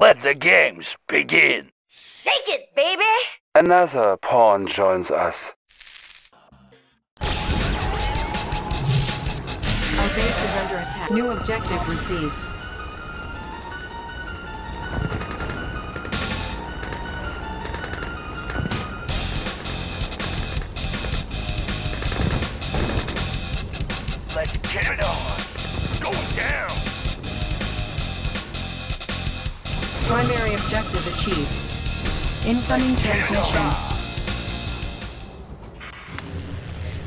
Let the games begin! Shake it, baby! Another pawn joins us. Our base is under attack. New objective received. Let's get it on! Going down! Primary objective achieved. Incoming transmission.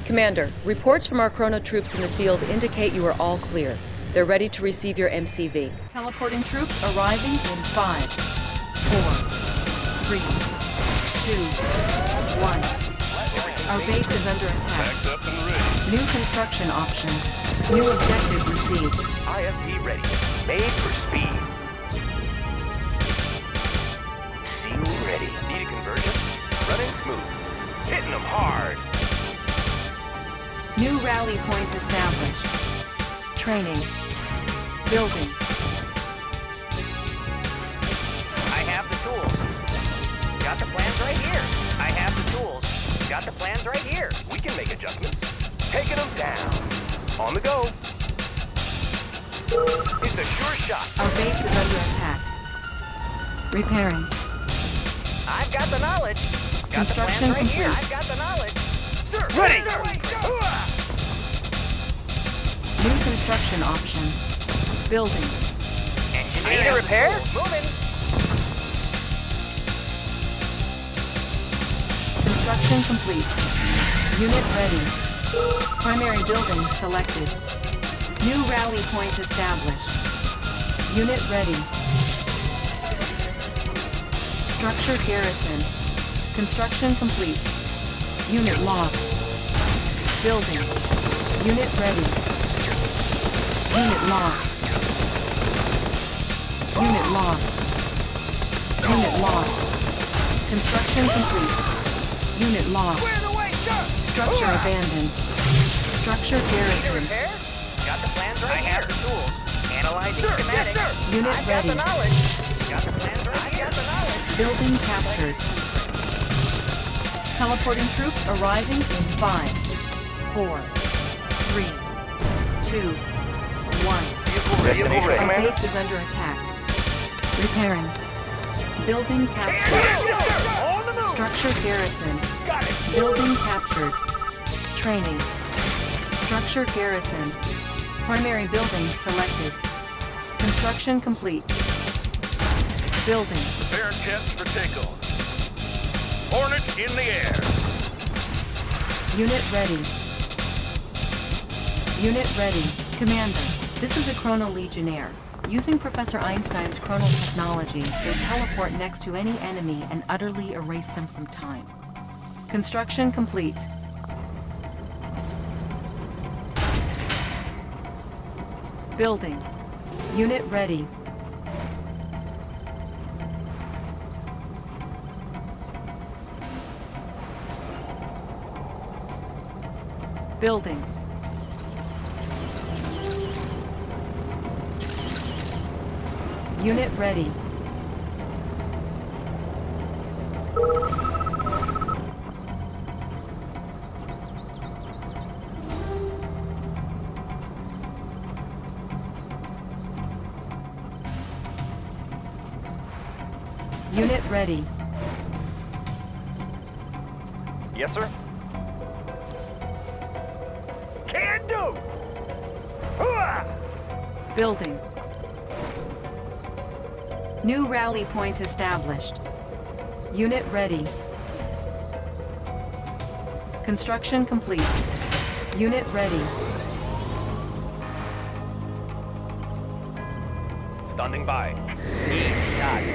Commander, reports from our chrono troops in the field indicate you are all clear. They're ready to receive your MCV. Teleporting troops arriving in 5, 4, 3, 2, 1. Our base is under attack. Up and new construction options. New objective received. IFP ready. Made for speed. Seal ready. Need a conversion? Running smooth. Hitting them hard. New rally point established. Training. Building. I have the tools. Got the plans right here. I have the tools. Got the plans right here. We can make adjustments. Taking them down. On the go. It's a sure shot. Our base is under attack. Repairing. I've got the knowledge. Got the plans right here. I've got the knowledge. Sir, ready! New construction options. Building. Engineer. Need a repair? Moving. Construction complete. Unit ready. Primary building selected. New rally point established. Unit ready. Structure garrison. Construction complete. Unit lost. Building. Unit ready. Unit lost. Unit lost. Unit lost. Construction complete. Unit lost. Structure abandoned. Structure garrison. Got the plans right here. I have the tools. Analyzing schematics. Yes, unit I've ready. Got the knowledge. Got the plans right here. Got the knowledge. Building captured. Teleporting troops arriving in 5, 4, 3, 2, 1. Our base is under attack. Repairing. Building captured. Structure garrison. Got it. Building captured. Training. Structure garrison. Primary building selected. Construction complete. Building. Prepare jets for takeoff. Hornet in the air. Unit ready. Unit ready. Commander, this is a Chrono Legionnaire. Using Professor Einstein's chronal technology, they teleport next to any enemy and utterly erase them from time. Construction complete. Building. Unit ready. Building. Unit ready. Unit ready. Yes, sir. Can do. Building. New rally point established. Unit ready. Construction complete. Unit ready. Standing by. East side.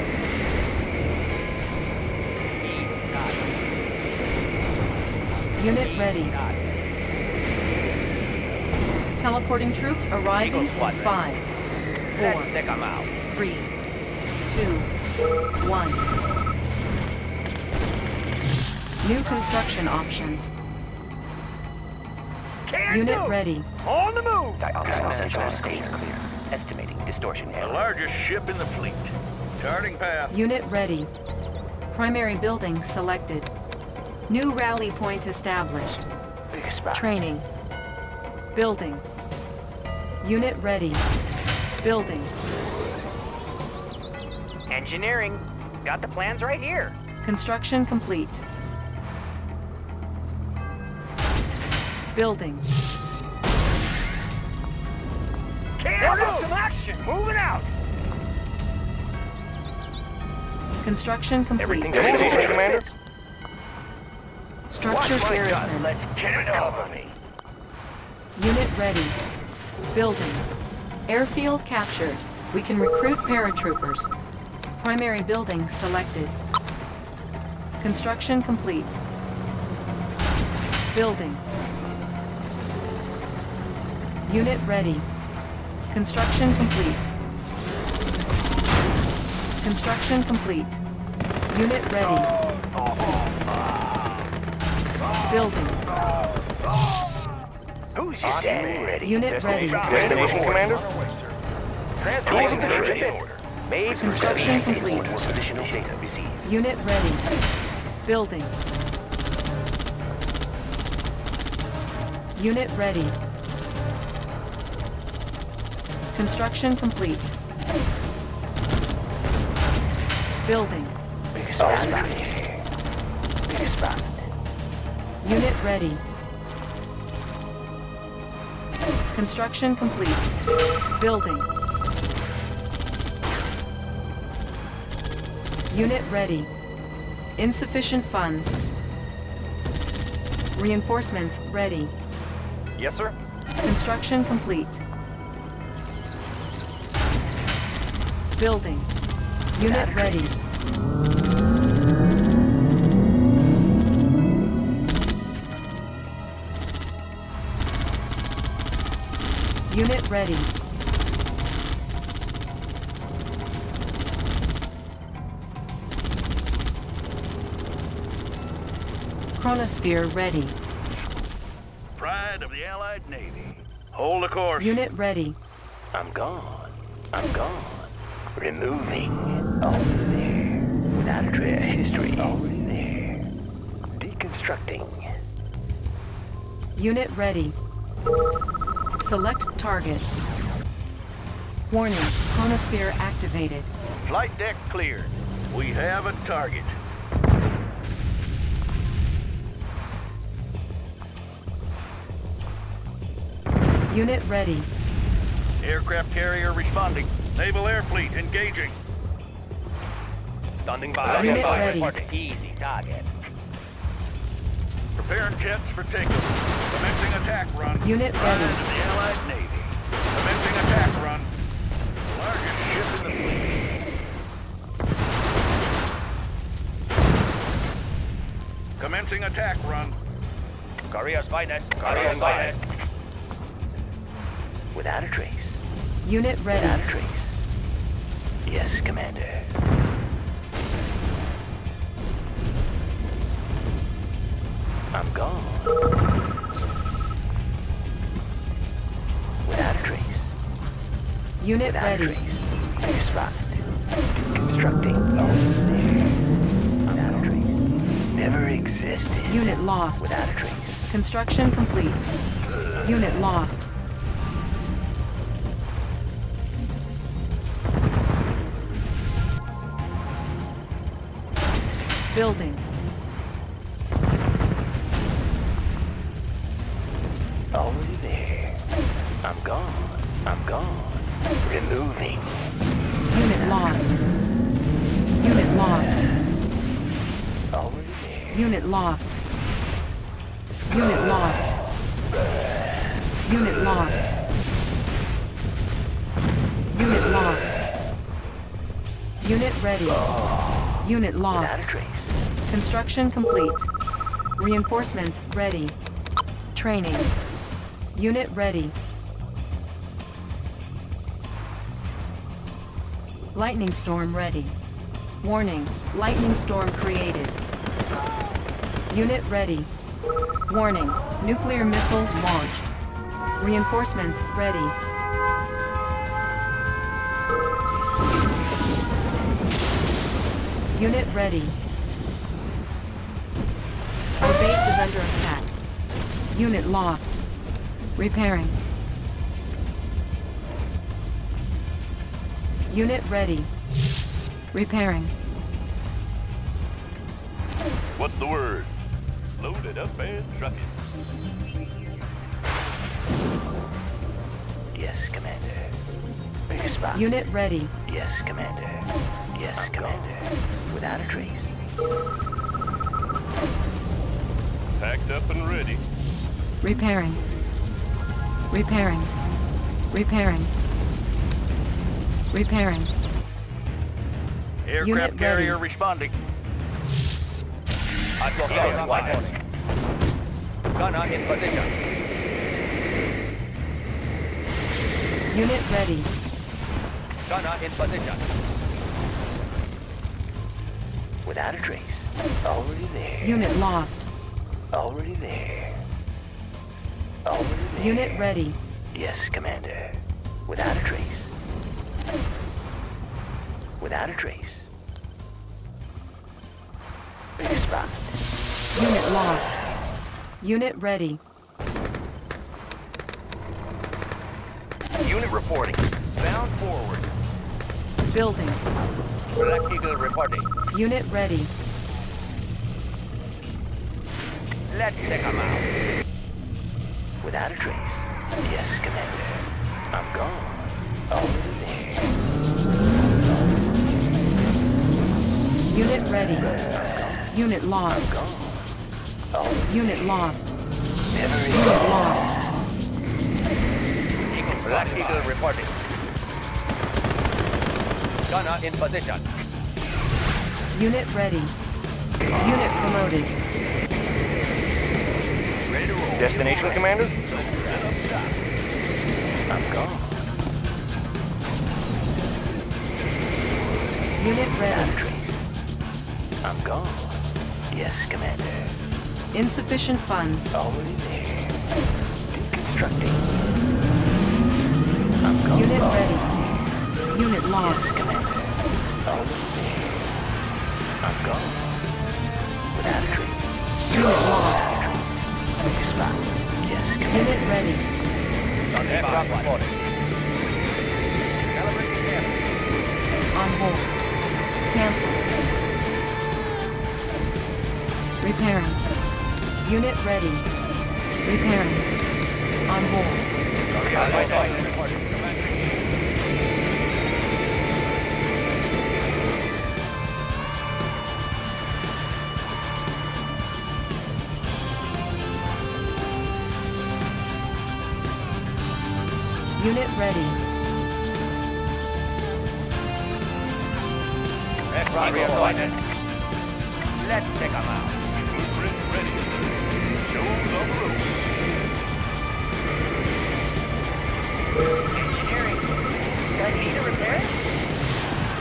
East side. Unit ready. Teleporting troops arriving in 5, 4, 3, 2, 1. New construction options. Unit ready. On the move. Dioptical central state clear. Estimating distortion error. The largest ship in the fleet. Charting path. Unit ready. Primary building selected. New rally point established. Training. Building. Unit ready. Building. Engineering. Got the plans right here. Construction complete. Building. Can't move. Some action. Moving out. Construction complete. Everything's ready, Commander. Structure garrison. Let's get it over me. Unit ready. Building. Airfield captured. We can recruit paratroopers. Primary building selected. Construction complete. Building. Unit ready. Construction complete. Construction complete. Unit ready. Building. Who's ready? Unit ready. Destination, Commander. Tools and ready. Made. Construction complete. Unit ready. Building. Unit ready. Construction complete. Building. Expand. Unit ready. Construction complete. Building. Unit ready. Insufficient funds. Reinforcements ready. Yes, sir. Construction complete. Building. Unit ready. Unit ready. Chronosphere ready. Pride of the Allied Navy. Hold the course. Unit ready. I'm gone. I'm gone. Removing. Over there. Without a trail of history. Over there. Deconstructing. Unit ready. Select target. Warning. Chronosphere activated. Flight deck cleared. We have a target. Unit ready. Aircraft carrier responding. Naval Air Fleet engaging. Standing by. Unit ready. Easy target. Preparing jets for takeoff. Commencing attack run. Unit ready. Rise of the Allied Navy. Commencing attack run. Largest ship in the fleet. Commencing attack run. Korea's finest. Korea's finest. Without a trace. Unit ready. Without a trace. Yes, Commander. I'm gone. Without a trace. Unit ready. Without a trace. Respond. Constructing. Without a trace. Never existed. Unit lost. Without a trace. Construction complete. Unit lost. Building. Already there. I'm gone. I'm gone. Removing. Unit lost. Unit lost. Already there. Unit lost. Unit lost. Unit lost. Unit lost. Unit ready. Unit lost. Without a trace. Construction complete. Reinforcements ready. Training. Unit ready. Lightning storm ready. Warning. Lightning storm created. Unit ready. Warning. Nuclear missile launched. Reinforcements ready. Unit ready. Our base is under attack. Unit lost. Repairing. Unit ready. Repairing. What's the word? Load it up and truck it. Yes, Commander. Big spot. Unit ready. Yes, Commander. Yes, Commander. Without a trace. Packed up and ready. Repairing. Repairing. Repairing. Repairing. Aircraft carrier ready. Responding. I've got gun in position. Unit ready. Gunner in position. Without a trace. Already there. Unit lost. Already there. Already there. Unit ready. Yes, Commander. Without a trace. Without a trace. Big spot. Unit lost. Unit ready. Unit reporting. Bound forward. Building. Electrical reporting. Unit ready. Let's take them out. Without a trace. Yes, Commander. I'm gone. Over there. Unit ready. Unit lost. Unit lost. Unit lost. Black Eagle reporting. Gunner in position. Unit ready. Unit promoted. Destination, Commander? I'm gone. Unit ready. I'm gone. Yes, Commander. Insufficient funds. Already there. Deconstructing. I'm gone. Unit ready. Unit lost. Yes, Commander. Already there. I'm gone. Without a trace. Unit lost. Big spot. Yes, Commander. Unit ready. Aircraft reporting. Calibrating damage. On hold. Cancel. Repairing. Unit ready. Repairing. On board. Unit ready. Let's take them out. Ready. Show the room. Engineering. Do I need to repair it?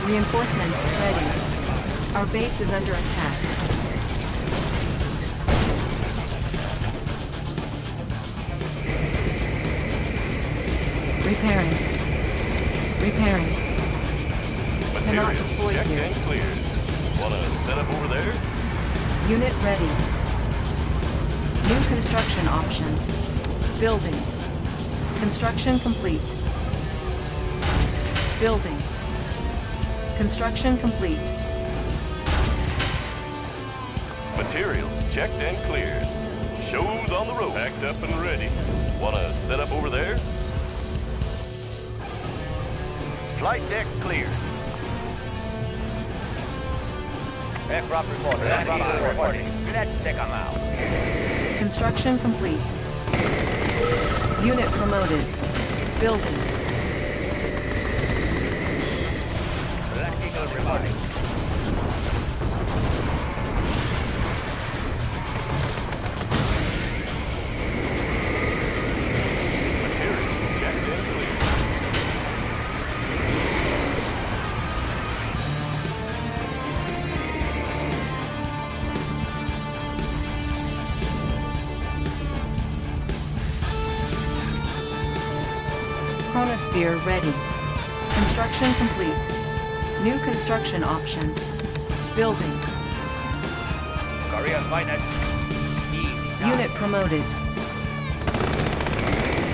Reinforcements ready. Our base is under attack. Repairing. Repairing. Cannot deploy here. Wanna set up over there? Unit ready. New construction options. Building. Construction complete. Building. Construction complete. Material checked and cleared. Shows on the road. Packed up and ready. Wanna set up over there? Flight deck cleared. Aircraft reporting. Aircraft reporting. Let's take them out. Construction complete. Unit promoted. Building. Black Eagle reporting. Material checked in ready. Construction complete. New construction options. Building. Career finance. Unit promoted.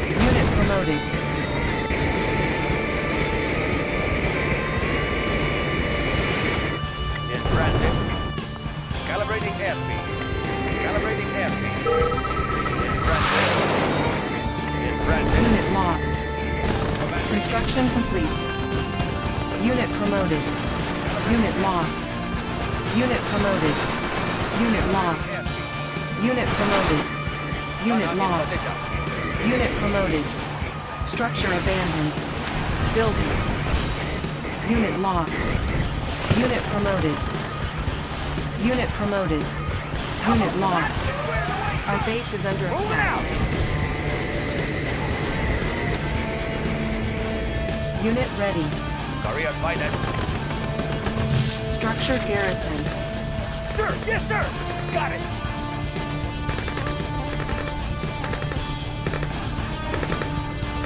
Unit promoted. In transit. Calibrating airspeed. Calibrating airspeed. In transit. In transit. Unit lost. Construction complete. Unit promoted. Unit lost. Unit promoted. Unit lost. Unit promoted. Unit lost. Unit promoted. Structure abandoned. Building. Unit lost. Unit promoted. Unit promoted. Unit lost. Our base is under attack. Unit ready. Career finance. Structure garrison. Sir, yes, sir. Got it.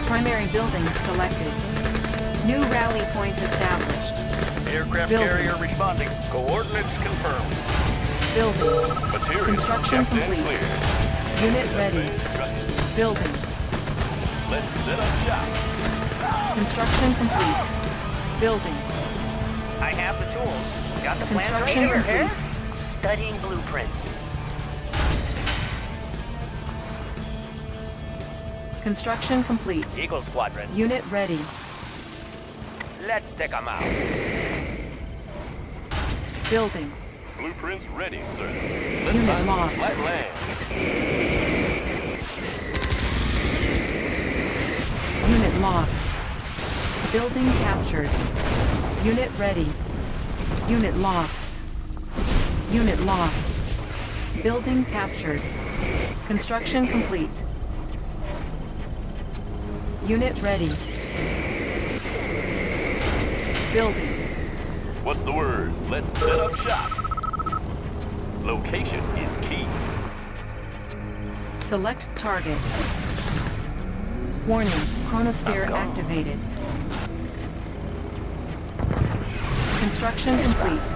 Primary building selected. New rally point established. Aircraft building. Carrier responding. Coordinates confirmed. Building. Material construction complete. Unit ready. Building. Let's set up shop. Construction complete. Building. I have the tools. Got the plan right here. Construction complete. Studying blueprints. Construction complete. Eagle Squadron. Unit ready. Let's take them out. Building. Blueprints ready, sir. Let's Unit lost. Flat land. Unit lost. Building captured. Unit ready. Unit lost. Unit lost. Building captured. Construction complete. Unit ready. Building. What's the word? Let's set up shop. Location is key. Select target. Warning, chronosphere activated. Construction complete.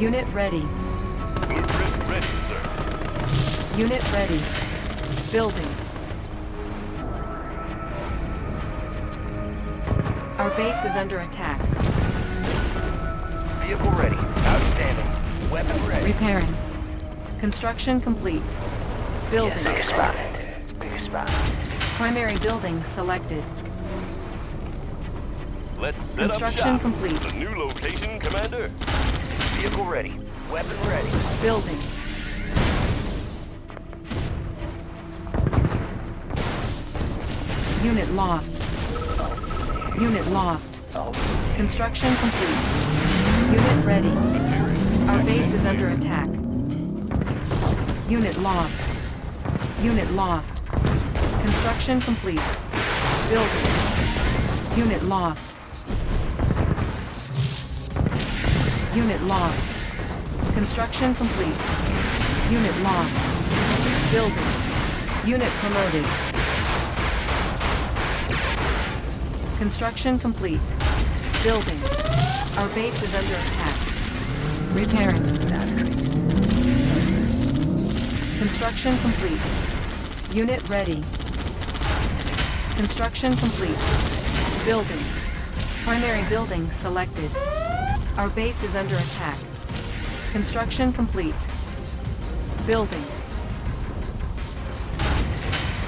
Unit ready. Blueprint ready, sir. Unit ready. Building. Our base is under attack. Vehicle ready. Outstanding. Weapon ready. Repairing. Construction complete. Building. Yes, big spotted. Big spotted. Primary building selected. Let's set up shop. Construction complete. The new location, Commander. Vehicle ready. Weapon ready. Building. Unit lost. Unit lost. Construction complete. Unit ready. Our base is under attack. Unit lost. Unit lost. Construction complete. Building. Unit lost. Unit lost. Construction complete. Unit lost. Building. Unit promoted. Construction complete. Building. Our base is under attack. Repairing. Construction complete. Unit ready. Construction complete. Building. Primary building selected. Our base is under attack. Construction complete. Building.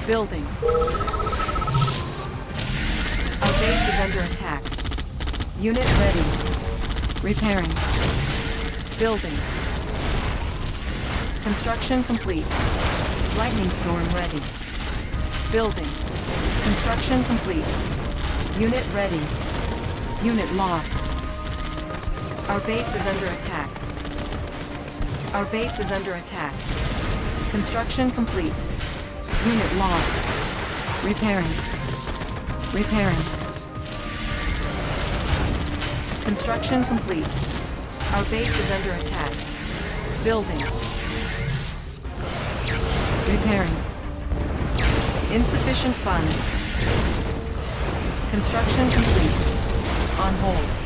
Building. Our base is under attack. Unit ready. Repairing. Building. Construction complete. Lightning storm ready. Building. Construction complete. Unit ready. Unit lost. Our base is under attack. Our base is under attack. Construction complete. Unit lost. Repairing. Repairing. Construction complete. Our base is under attack. Building. Repairing. Insufficient funds. Construction complete. On hold.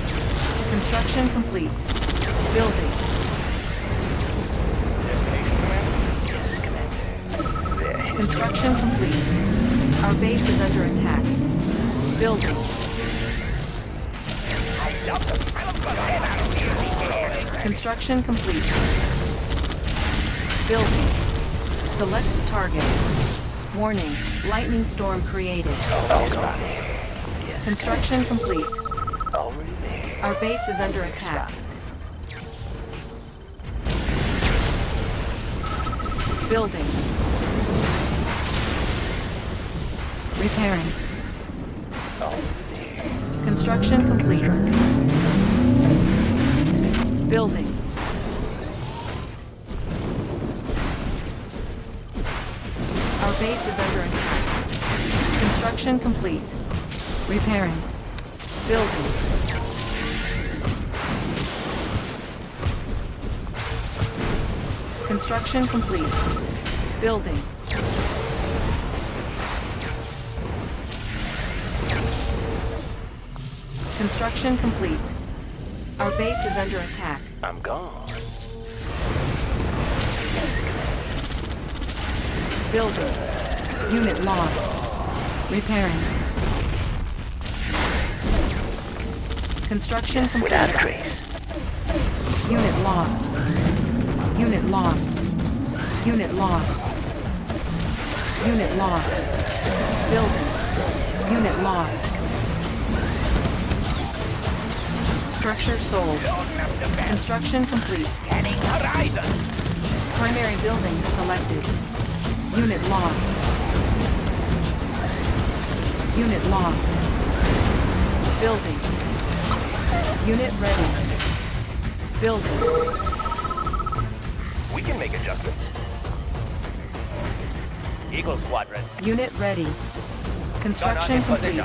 Construction complete. Building. Construction complete. Our base is under attack. Building. Construction complete. Building. Select target. Warning. Lightning storm created. Construction complete. Our base is under attack. Building. Repairing. Construction complete. Building. Our base is under attack. Construction complete. Repairing. Building. Construction complete. Building. Construction complete. Our base is under attack. I'm gone. Building. Unit lost. Repairing. Construction complete. Without a trace. Unit lost. Unit lost. Unit lost. Unit lost. Building. Unit lost. Structure sold. Construction complete. Primary building selected. Unit lost. Unit lost. Building. Unit ready. Building. We can make adjustments. Eagle Squadron. Unit ready. Construction complete.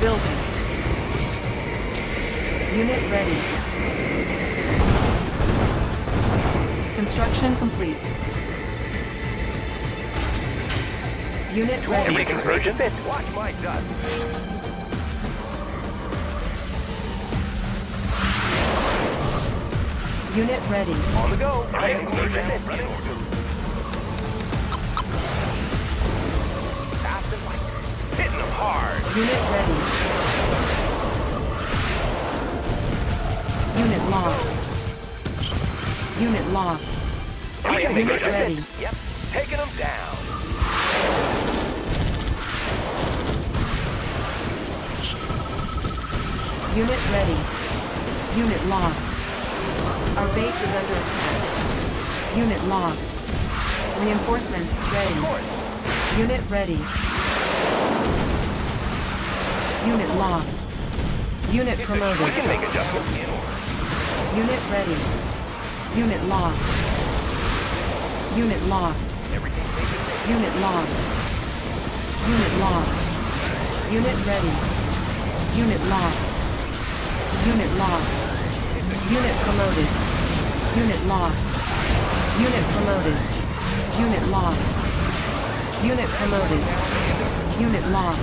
Building. Unit ready. Construction complete. Unit ready. Reconversion bit. Watch my dust. Unit ready. On the go. Running. Fast and light. Hitting them hard. Unit ready. Unit lost. Unit lost. Unit ready. Yep. Taking them down. Unit ready. Unit lost. Our base is under attack. Unit lost. Reinforcements ready. Unit ready. Unit lost. Unit promoted. We can make adjustments. Unit ready. Unit lost. Unit lost. Unit lost. Unit lost. Unit ready. Unit lost. Unit lost. Unit promoted. Unit lost. Unit promoted. Unit lost. Unit promoted. Unit lost.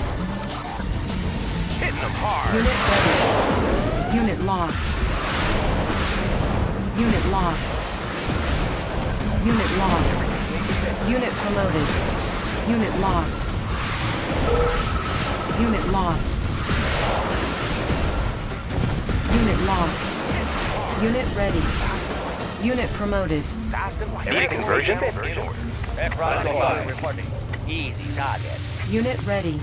Hitting them hard. Unit ready. Unit lost. Unit lost. Unit lost. Unit promoted. Unit lost. Unit lost. Unit lost. Unit ready. Unit promoted. Need a conversion? Easy target. Unit ready.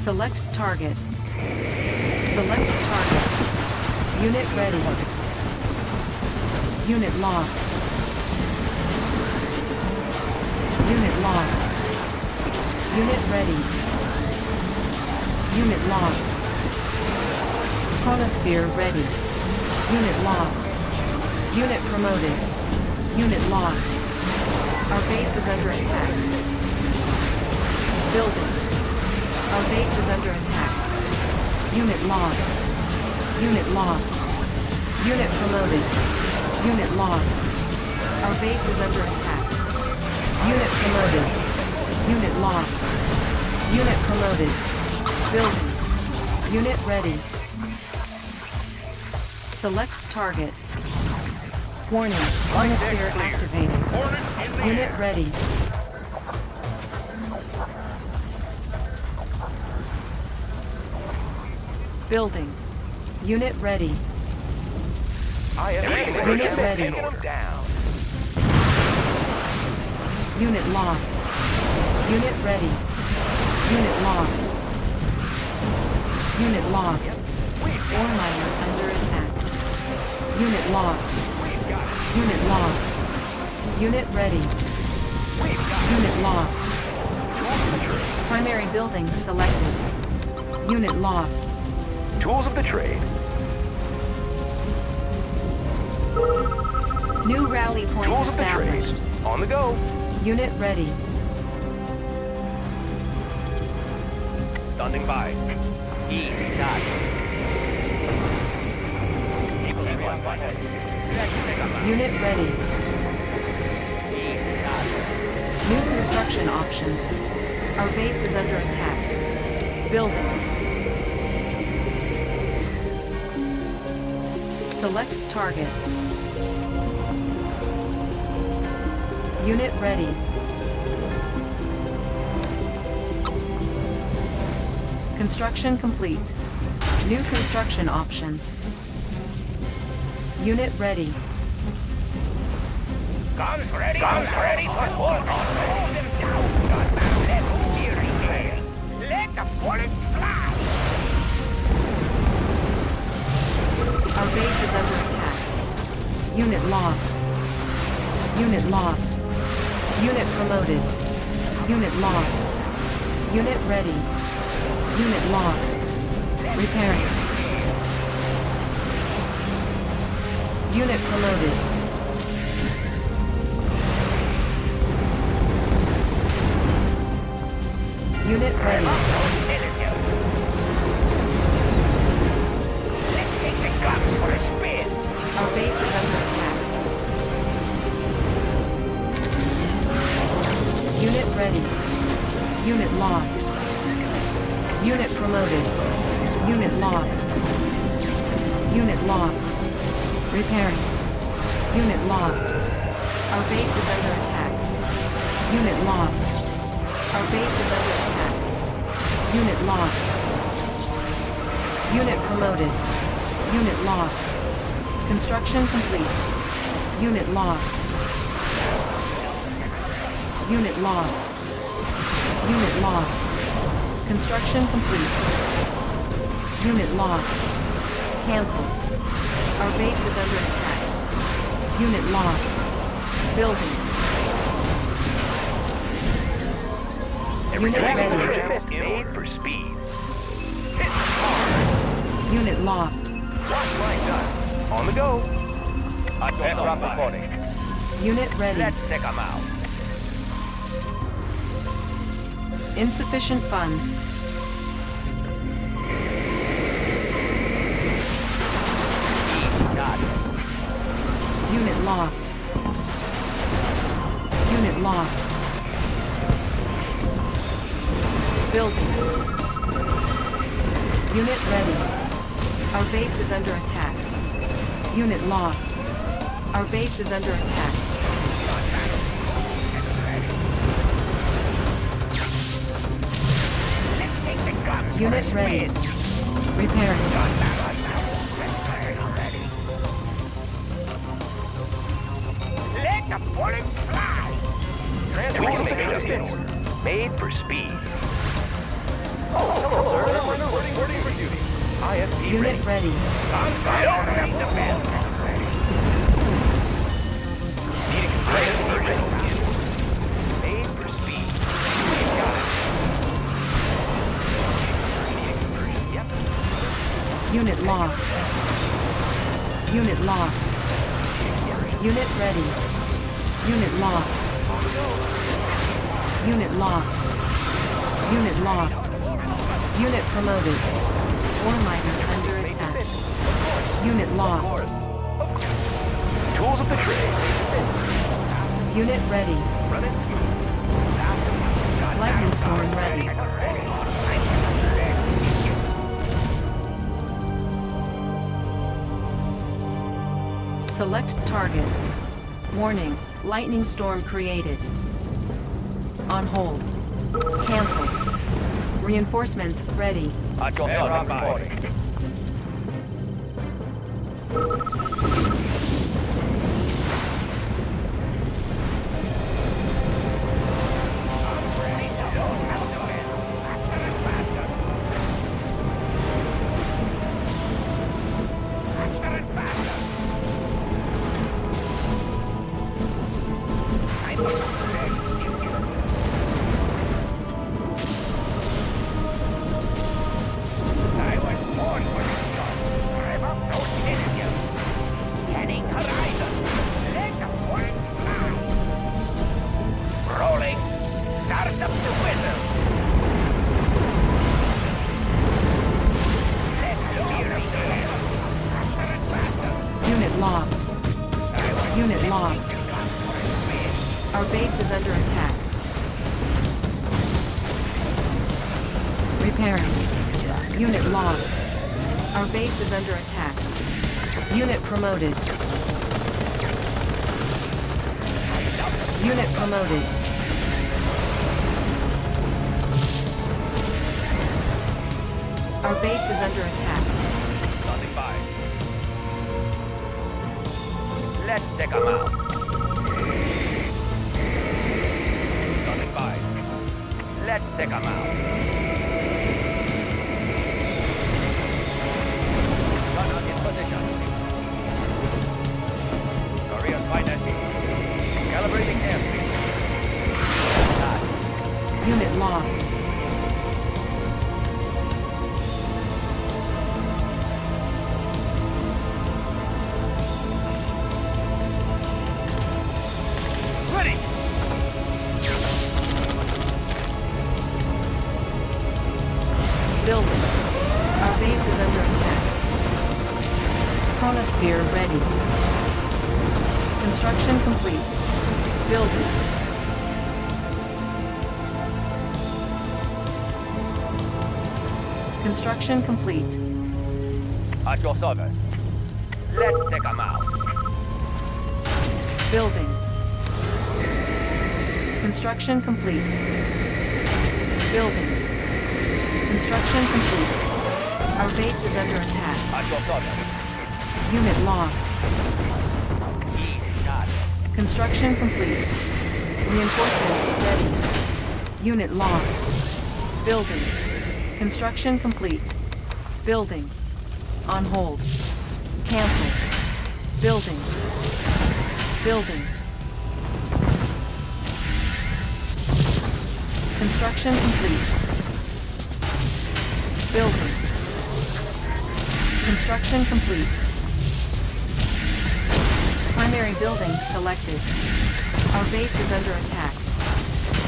Select target. Select target. Unit ready. Unit lost. Unit lost. Unit ready. Unit lost. Chronosphere ready. Unit lost. Unit promoted. Unit lost. Our base is under attack. Building. Our base is under attack. Unit lost. Unit lost. Unit promoted. Unit lost. Our base is under attack. Unit promoted. Unit lost. Unit promoted. Building. Unit ready. Select target. Warning. Ionosphere activated. Unit ready. Building. Unit ready. Unit ready. Unit lost. Unit ready. Unit lost. Unit lost. Ore miner under attack. Unit lost. Unit lost. Unit ready. Unit lost. Primary building selected. Unit lost. Tools of the trade. New rally points tools established. Of the trade. On the go. Unit ready. Standing by. E. Dot. Unit ready. New construction options. Our base is under attack. Building. Select target. Unit ready. Construction complete. New construction options. Unit ready. Guns ready. Guns ready. Let the bullets fly. Our base is under attack. Unit lost. Unit lost. Unit promoted. Unit lost. Unit ready. Unit lost. Repairing. Unit promoted. Unit ready. Let's take the guns for a spin. Our base is under attack. Unit ready. Unit lost. Unit promoted. Unit lost. Unit lost. Repairing. Unit lost. Our base is under attack. Unit lost. Our base is under attack. Unit lost. Unit promoted. Unit lost. Construction complete. Unit lost. Unit lost. Unit lost. Construction complete. Unit lost. Cancel. Our base is under attack. Unit lost. Building. Unit ready. Made for speed. Hit hard. Unit lost. On the go. Aircraft reporting. Unit ready. Let's take them out. Insufficient funds. Unit lost. Unit lost. Building. Unit ready. Our base is under attack. Unit lost. Our base is under attack. Unit ready. Repairing. Let the bullets fly. Transmission made for speed. Oh, hello, sir. Reporting for duty. IFP unit ready. Made for speed. Unit lost. Unit lost. Unit ready. Unit lost. Unit lost. Unit lost. Unit promoted. Ore miner under attack. Unit lost. Tools of the trade. Unit ready. Lightning storm ready. Select target. Warning, lightning storm created. On hold. Cancel. Reinforcements ready. I got that right. Unit promoted. Our base is under attack. Standing by. Let's take them out. Standing by. Let's take them out. Gunner in position. Financing. Calibrating airspeed. Unit lost. Ready. Building. Our base is under attack. Chronosphere ready. Construction complete. Building. Construction complete. At your service. Let's take them out. Building. Construction complete. Building. Construction complete. Our base is under attack. At your service. Unit lost. Construction complete. Reinforcements ready. Unit lost. Building. Construction complete. Building. On hold. Cancel. Building. Building. Construction complete. Building. Construction complete. Primary building selected. Our base is under attack.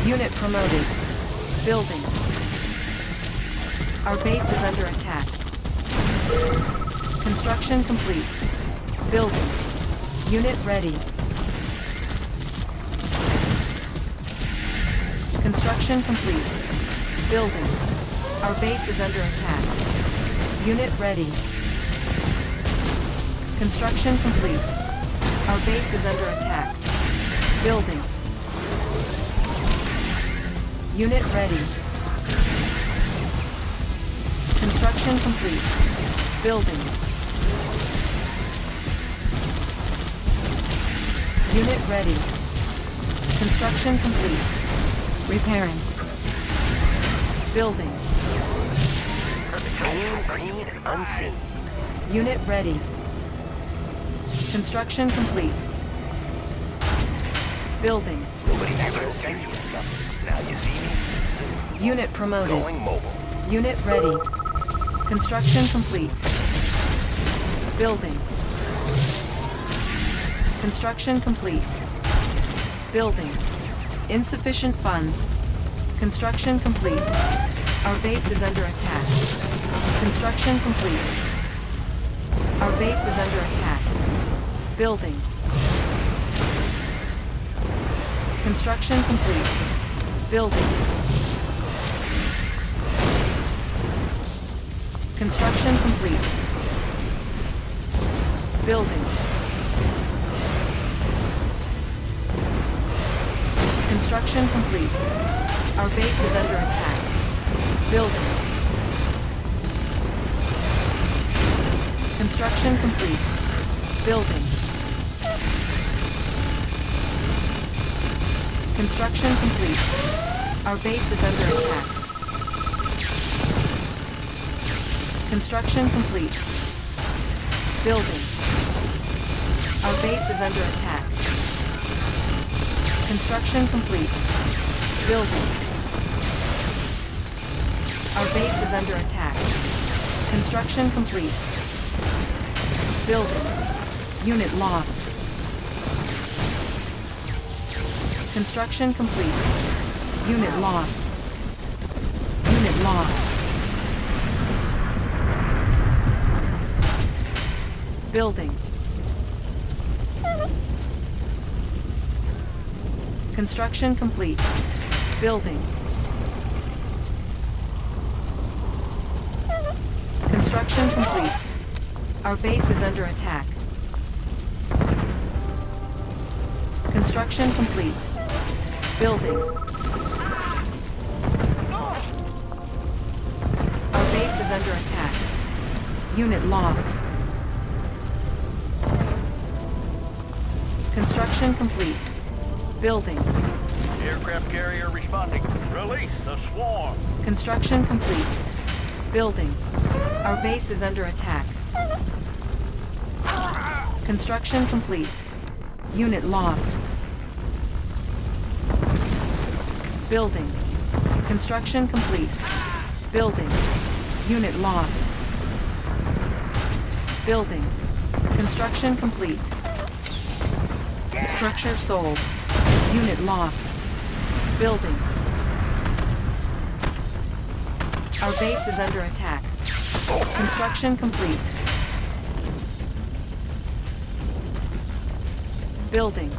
Unit promoted. Building. Our base is under attack. Construction complete. Building. Unit ready. Construction complete. Building. Our base is under attack. Unit ready. Construction complete. Our base is under attack. Building. Unit ready. Construction complete. Building. Unit ready. Construction complete. Repairing. Building. Green, unseen. Unit ready. Construction complete. Building. Unit promoted. Unit ready. Construction complete. Building. Construction complete. Building. Insufficient funds. Construction complete. Our base is under attack. Construction complete. Our base is under attack. Building. Construction complete. Building. Construction complete. Building. Construction complete. Our base is under attack. Building. Construction complete. Building. Construction complete. Our base is under attack. Construction complete. Building. Our base is under attack. Construction complete. Building. Our base is under attack. Construction complete. Building. Unit lost. Construction complete. Unit lost. Unit lost. Building. Construction complete. Building. Construction complete. Our base is under attack. Construction complete. Building. Our base is under attack. Unit lost. Construction complete. Building. Aircraft carrier responding. Release the swarm. Construction complete. Building. Our base is under attack. Construction complete. Unit lost. Building. Construction complete. Building. Unit lost. Building. Construction complete. Structure sold. Unit lost. Building. Our base is under attack. Construction complete. Building.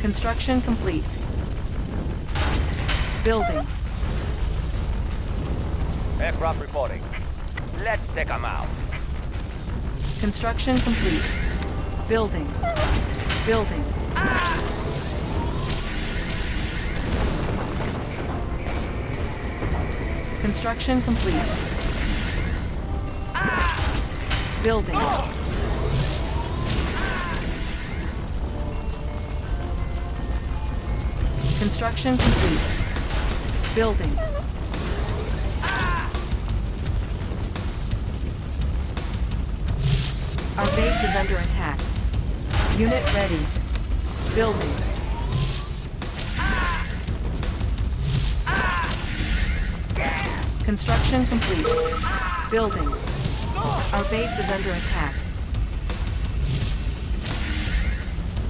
Construction complete. Building. Aircraft reporting. Let's take them out. Construction complete. Building. Building. Construction complete. Building. Construction complete. Building. Our base is under attack. Unit ready. Building. Construction complete. Building. Our base is under attack.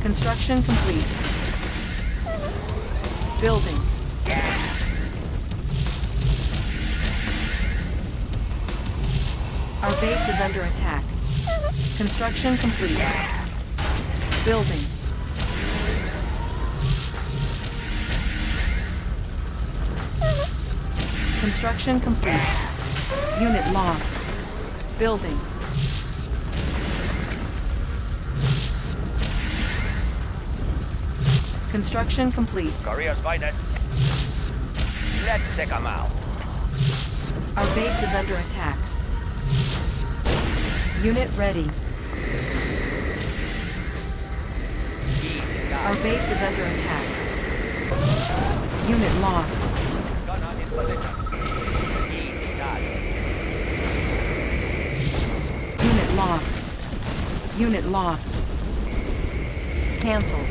Construction complete. Building. Our base is under attack. Construction complete. Building. Construction complete. Unit lost. Building. Construction complete. Korea's finest. Let's take them out. Our base is under attack. Unit ready. Our base is under attack. Unit lost. Unit lost. Unit lost. Cancelled.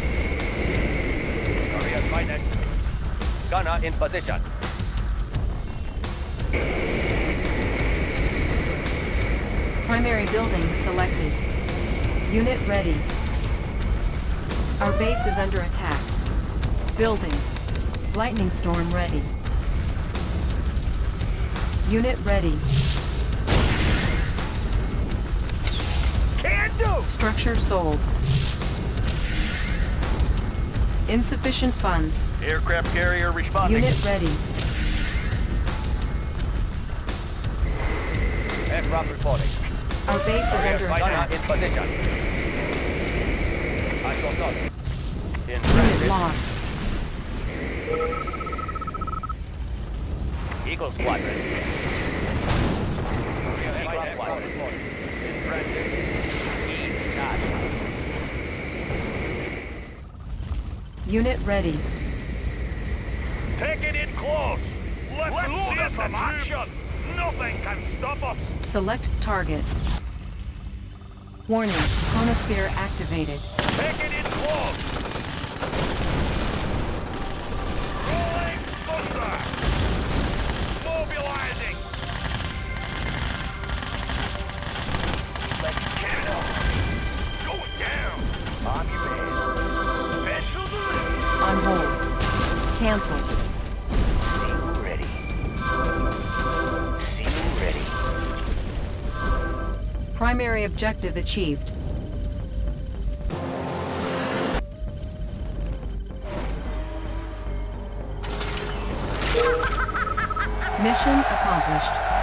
Korea's finest. Gunner in position. Primary building selected. Unit ready. Our base is under attack. Building. Lightning storm ready. Unit ready. Can't do! Structure sold. Insufficient funds. Aircraft carrier responding. Unit ready. Aircraft reporting. Our base is under attack. In position. I shall not. Unit lost. Eagle squadron. Aircraft squadron. In transit. Unit ready. Take it in close. Let's lose some action. Nothing can stop us. Select target. Warning, chronosphere activated. Take it in close. Rolling thunder. Mobilizing. Let's get it up. Go down. On your head. Special delivery. On hold. Cancelled. Primary objective achieved. Mission accomplished.